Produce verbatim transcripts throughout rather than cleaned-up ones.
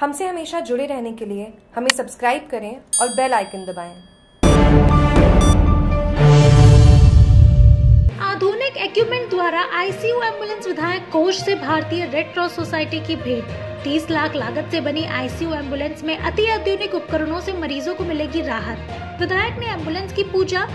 हमसे हमेशा जुड़े रहने के लिए हमें सब्सक्राइब करें और बेल आइकन दबाएं। आधुनिक इक्विपमेंट द्वारा आईसीयू एम्बुलेंस विधायक कोष से भारतीय रेड क्रॉस सोसाइटी की भेंट। तीस लाख लागत से बनी आईसीयू एम्बुलेंस में अति आधुनिक उपकरणों से मरीजों को मिलेगी राहत। विधायक ने एम्बुलेंस की पूजा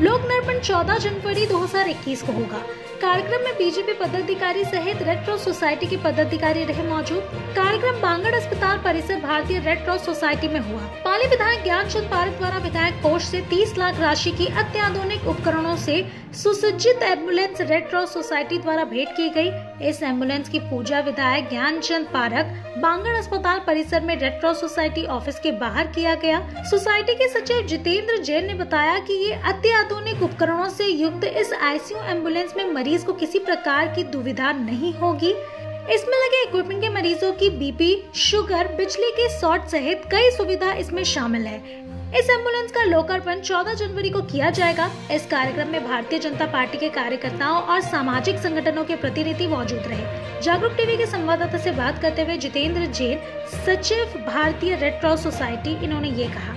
लोकार्पण चौदह जनवरी दो हज़ार इक्कीस को होगा। कार्यक्रम में बीजेपी पदाधिकारी सहित रेड क्रॉस सोसाइटी के पदाधिकारी रहे मौजूद। कार्यक्रम बांगड़ अस्पताल परिसर भारतीय रेड क्रॉस सोसाइटी में हुआ। पाली विधायक ज्ञान चंद पारख द्वारा विधायक कोष से तीस लाख राशि की अत्याधुनिक उपकरणों से सुसज्जित एम्बुलेंस रेड क्रॉस सोसाइटी द्वारा भेंट की गई। इस एम्बुलेंस की पूजा विधायक ज्ञान चंद पारख बांगड़ अस्पताल परिसर में रेड क्रॉस सोसाइटी ऑफिस के बाहर किया गया। सोसाइटी के सचिव जितेंद्र जैन ने बताया कि ये अत्याधुनिक उपकरणों से युक्त इस आईसीयू एम्बुलेंस में मरीज को किसी प्रकार की दुविधा नहीं होगी। इसमें लगे इक्विपमेंट के मरीजों की बीपी, शुगर, बिजली के शॉर्ट सहित कई सुविधा इसमें शामिल है। इस एम्बुलेंस का लोकार्पण चौदह जनवरी को किया जाएगा। इस कार्यक्रम में भारतीय जनता पार्टी के कार्यकर्ताओं और सामाजिक संगठनों के प्रतिनिधि मौजूद रहे। जागरूक टीवी के संवाददाता से बात करते हुए जितेंद्र जैन, सचिव भारतीय रेड क्रॉस सोसाइटी, इन्होंने ये कहा।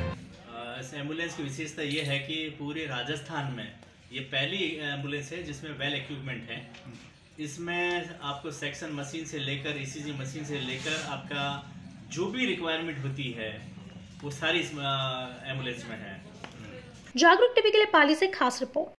इस एम्बुलेंस की विशेषता ये है कि पूरे राजस्थान में ये पहली एम्बुलेंस है जिसमें वेल इक्विपमेंट है। इसमें आपको सेक्शन मशीन से लेकर ईसीजी मशीन से लेकर आपका जो भी रिक्वायरमेंट होती है वो सारी एम्बुलेंस में है। जागरूक टीवी के लिए पाली से खास रिपोर्ट।